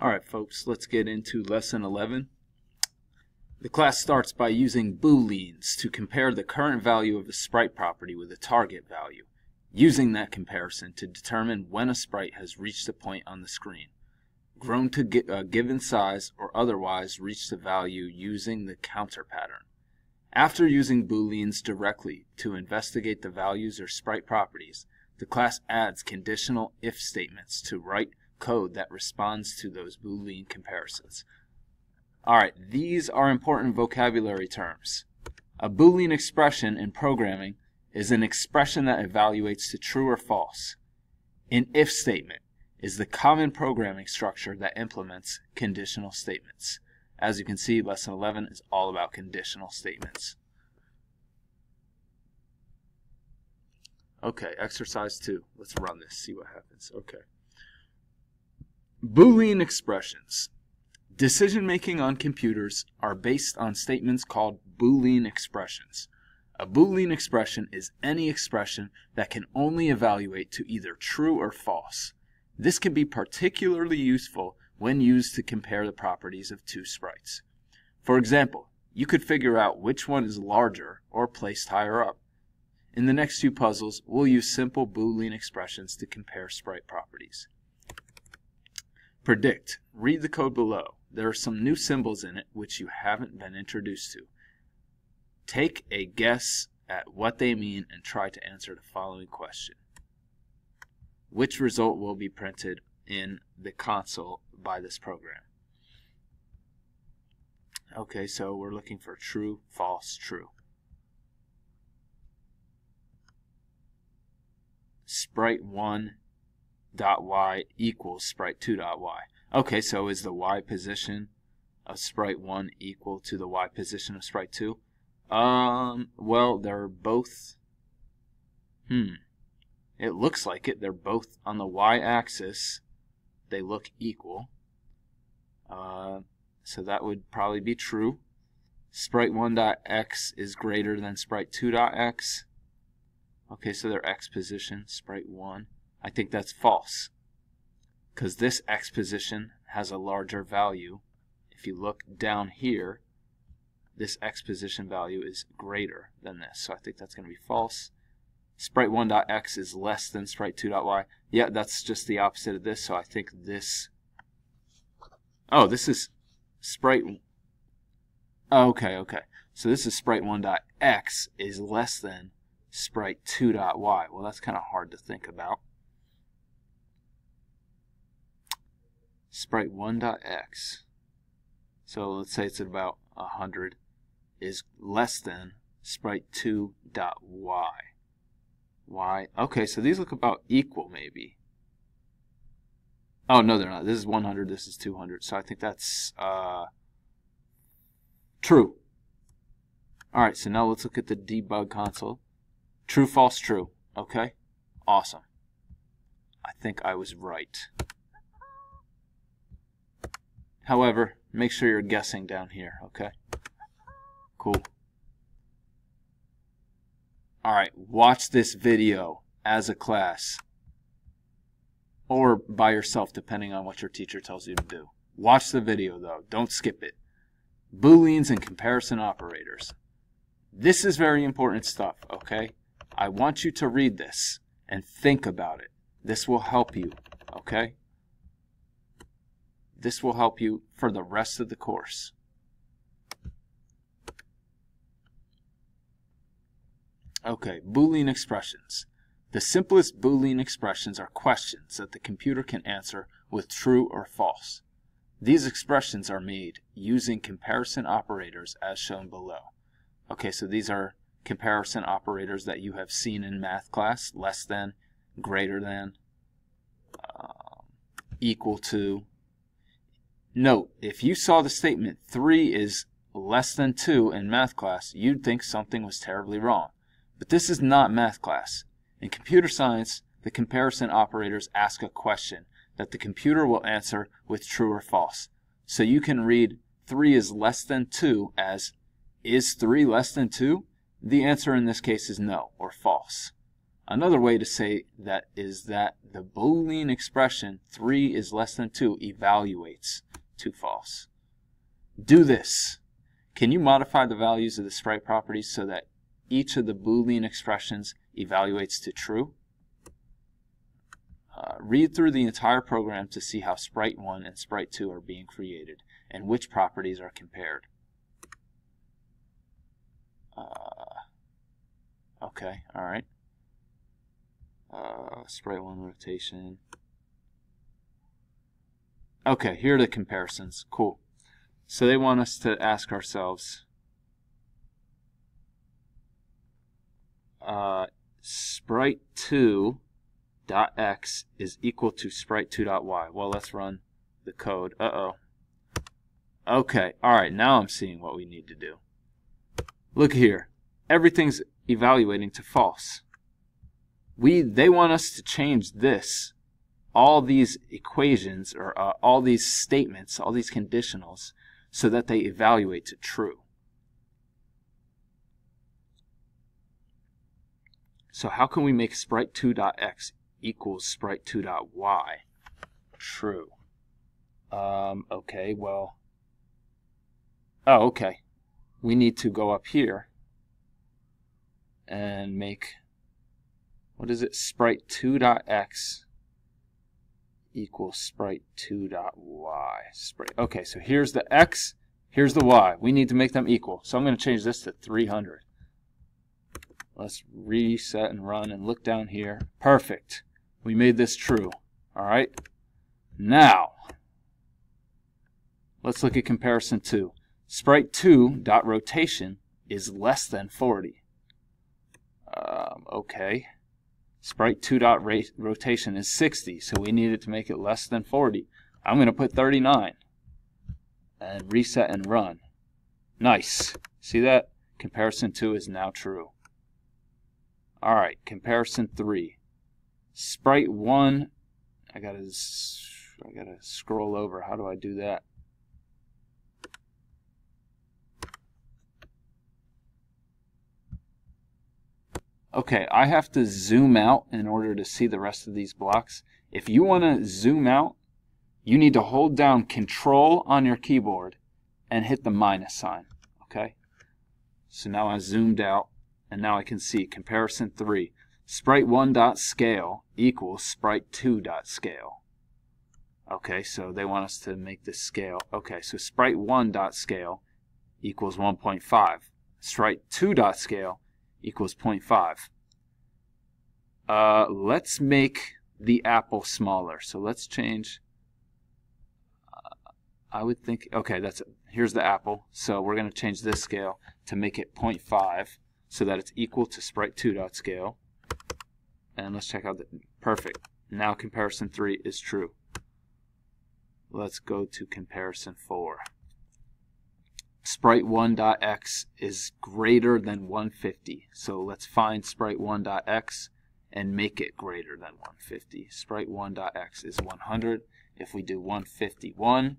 Alright folks, let's get into lesson 11. The class starts by using booleans to compare the current value of a sprite property with a target value, using that comparison to determine when a sprite has reached a point on the screen, grown to a given size or otherwise reached a value using the counter pattern. After using booleans directly to investigate the values or sprite properties, the class adds conditional if statements to write code that responds to those Boolean comparisons. Alright, these are important vocabulary terms. A Boolean expression in programming is an expression that evaluates to true or false. An if statement is the common programming structure that implements conditional statements. As you can see, lesson 11 is all about conditional statements. Okay, exercise 2. Let's run this, see what happens. Okay. Boolean expressions. Decision-making on computers are based on statements called Boolean expressions. A Boolean expression is any expression that can only evaluate to either true or false. This can be particularly useful when used to compare the properties of two sprites. For example, you could figure out which one is larger or placed higher up. In the next few puzzles, we'll use simple Boolean expressions to compare sprite properties. Predict. Read the code below. There are some new symbols in it which you haven't been introduced to. Take a guess at what they mean and try to answer the following question. Which result will be printed in the console by this program? Okay, so we're looking for true, false, true. Sprite 1 dot y equals sprite 2 dot y. Okay, so is the y position of sprite 1 equal to the y position of sprite 2? Well, they're both, it looks like it. They're both on the y-axis. They look equal. So that would probably be true. Sprite 1 dot x is greater than sprite 2 dot x. Okay, so their x position, sprite 1. I think that's false, because this x position has a larger value. If you look down here, this x position value is greater than this, so I think that's going to be false. Sprite 1.x is less than sprite 2.y. Yeah, that's just the opposite of this, so I think this... Oh, this is sprite... Okay, okay. So this is sprite 1.x is less than sprite 2.y. Well, that's kind of hard to think about. Sprite 1.x, so let's say it's at about 100, is less than sprite 2.y. Y, okay, so these look about equal maybe. Oh, no, they're not. This is 100, this is 200, so I think that's true. All right, so now let's look at the debug console. True, false, true. Okay, awesome. I think I was right. However, make sure you're guessing down here, okay? Cool. Alright, watch this video as a class, or by yourself, depending on what your teacher tells you to do. Watch the video, though. Don't skip it. Booleans and comparison operators. This is very important stuff, okay? I want you to read this and think about it. This will help you, okay? This will help you for the rest of the course. Okay, Boolean expressions. The simplest Boolean expressions are questions that the computer can answer with true or false. These expressions are made using comparison operators as shown below. Okay, so these are comparison operators that you have seen in math class. Less than, greater than, equal to. Note, if you saw the statement 3 is less than 2 in math class, you'd think something was terribly wrong. But this is not math class. In computer science, the comparison operators ask a question that the computer will answer with true or false. So you can read 3 is less than 2 as, is 3 less than 2? The answer in this case is no, or false. Another way to say that is that the Boolean expression 3 is less than 2 evaluates to false. Do this. Can you modify the values of the sprite properties so that each of the Boolean expressions evaluates to true? Read through the entire program to see how sprite 1 and sprite 2 are being created and which properties are compared. Okay, alright. Sprite 1 rotation. Okay, here are the comparisons. Cool. So they want us to ask ourselves, sprite 2 dot x is equal to sprite 2 dot y. Well, let's run the code. Okay, alright, now I'm seeing what we need to do. Look here. Everything's evaluating to false. They want us to change this. All these equations, or all these statements, all these conditionals, so that they evaluate to true. So how can we make sprite2.x equals sprite2.y true? Okay, well... Oh, okay. We need to go up here and make... What is it? Sprite2.x equals sprite2.y. Okay, so here's the x, here's the y. We need to make them equal. So I'm going to change this to 300. Let's reset and run and look down here. Perfect. We made this true. All right. Now, let's look at comparison 2. Sprite2.rotation is less than 40. Okay. Sprite2.rotation is 60, so we needed to make it less than 40. I'm going to put 39 and reset and run. Nice. See that? Comparison 2 is now true. Alright, comparison 3. Sprite 1, I gotta scroll over. How do I do that? Okay, I have to zoom out in order to see the rest of these blocks. If you want to zoom out, you need to hold down Control on your keyboard and hit the minus sign. Okay? So now I zoomed out, and now I can see comparison 3. Sprite1.scale equals sprite2.scale. Okay, so they want us to make this scale. Okay, so sprite1.scale equals 1.5. Sprite2.scale equals 0.5. Let's make the apple smaller. So let's change. I would think, okay, that's it. Here's the apple. So we're going to change this scale to make it 0.5 so that it's equal to sprite2.scale. And let's check out the perfect. Now comparison 3 is true. Let's go to comparison 4. Sprite1.x is greater than 150. So let's find sprite1.x and make it greater than 150. Sprite1.x is 100. If we do 151,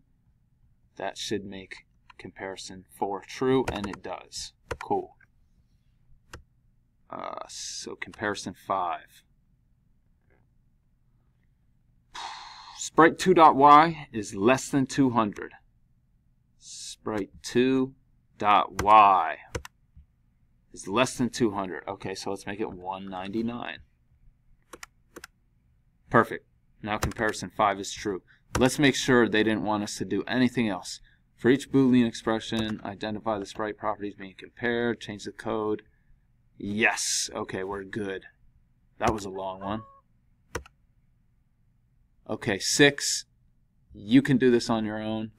that should make comparison 4 true, and it does. Cool. So comparison 5. Sprite2.y is less than 200. Sprite2.y is less than 200. Okay, so let's make it 199. Perfect. Now comparison 5 is true. Let's make sure they didn't want us to do anything else. For each Boolean expression, identify the sprite properties being compared, change the code. Yes. Okay, we're good. That was a long one. Okay, 6. You can do this on your own.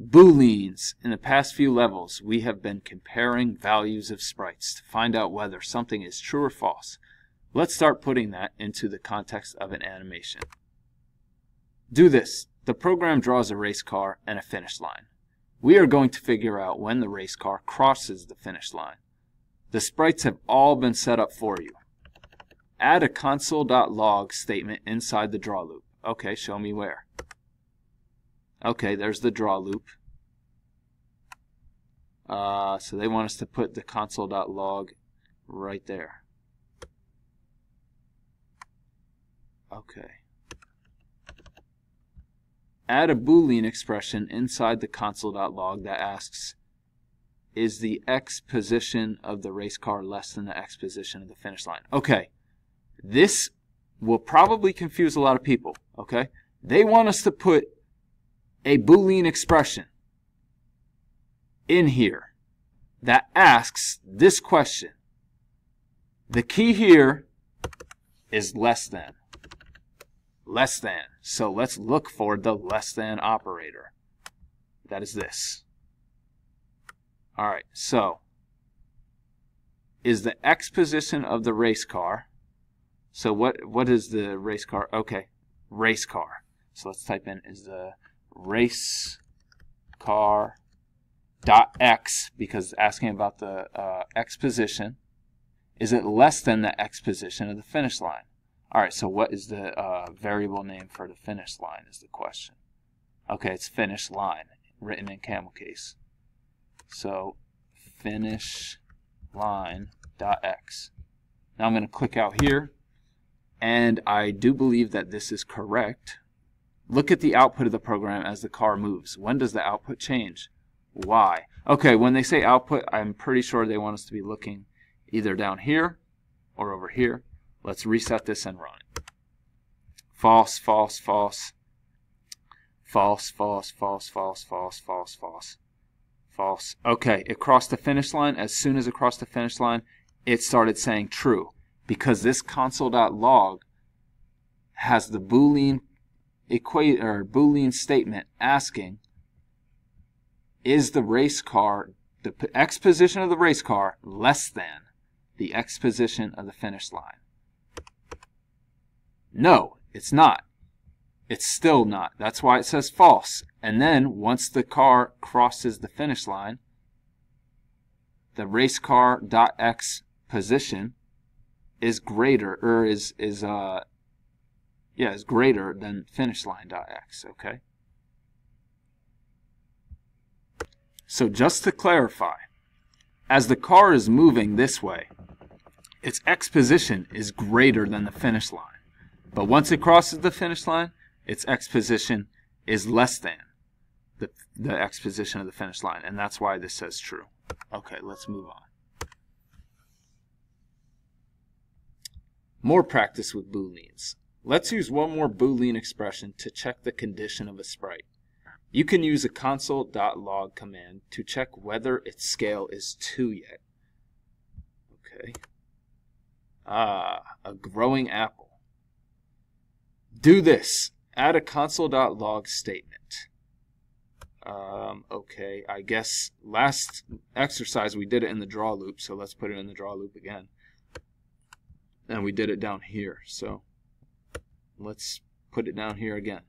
Booleans. In the past few levels, we have been comparing values of sprites to find out whether something is true or false. Let's start putting that into the context of an animation. Do this. The program draws a race car and a finish line. We are going to figure out when the race car crosses the finish line. The sprites have all been set up for you. Add a console.log statement inside the draw loop. Okay, show me where. Okay, there's the draw loop. So they want us to put the console.log right there. Okay. Add a Boolean expression inside the console.log that asks, is the X position of the race car less than the X position of the finish line? Okay, this will probably confuse a lot of people, okay? They want us to put a Boolean expression in here that asks this question. The key here is less than. Less than. So let's look for the less than operator. That is this. All right, so is the X position of the race car. So what is the race car? Okay, race car. So let's type in is the race car dot X, because it's asking about the X position. Is it less than the X position of the finish line? All right, so what is the variable name for the finish line is the question. Okay, it's finish line, written in camel case. So finish line dot X. Now I'm going to click out here, and I do believe that this is correct. Look at the output of the program as the car moves. When does the output change? Y. Okay, when they say output, I'm pretty sure they want us to be looking either down here or over here. Let's reset this and run it. False, false, false. False, false, false, false, false, false, false. False. Okay, it crossed the finish line. As soon as it crossed the finish line, it started saying true, because this console.log has the Boolean equator, Boolean statement asking, is the race car, the X position of the race car less than the X position of the finish line? No, it's not. It's still not. That's why it says false. And then once the car crosses the finish line, the race car dot X position is greater, or is greater than finish line dot X. Okay. So just to clarify, as the car is moving this way, its X position is greater than the finish line. But once it crosses the finish line, its X position is less than the X position of the finish line. And that's why this says true. Okay, let's move on. More practice with Booleans. Let's use one more Boolean expression to check the condition of a sprite. You can use a console.log command to check whether its scale is 2 yet. Okay. Ah, a growing apple. Do this. Add a console.log statement. Okay, I guess last exercise we did it in the draw loop, so let's put it in the draw loop again. And we did it down here, so let's put it down here again.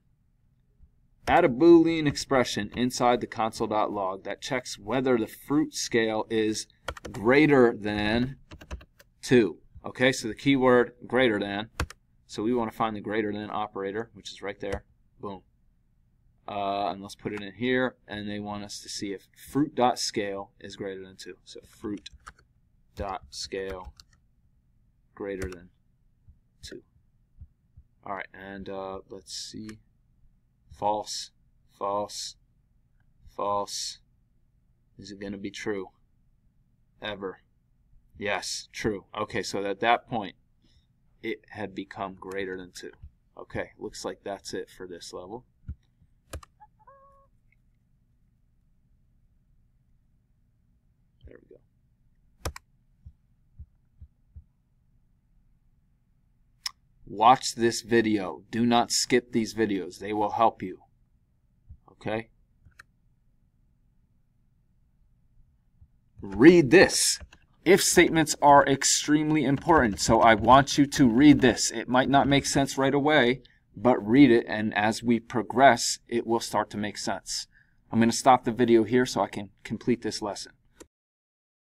Add a Boolean expression inside the console.log that checks whether the fruit scale is greater than 2. Okay, so the keyword greater than. So we want to find the greater than operator, which is right there. Boom. And let's put it in here, and they want us to see if fruit.scale is greater than 2. So fruit.scale greater than 2. All right, and let's see. False, false, false. Is it going to be true? Ever. Yes, true. Okay, so at that point, it had become greater than 2. Okay, looks like that's it for this level. There we go. Watch this video. Do not skip these videos. They will help you. Okay? Read this. If statements are extremely important, so I want you to read this. It might not make sense right away, but read it, and as we progress, it will start to make sense. I'm going to stop the video here so I can complete this lesson.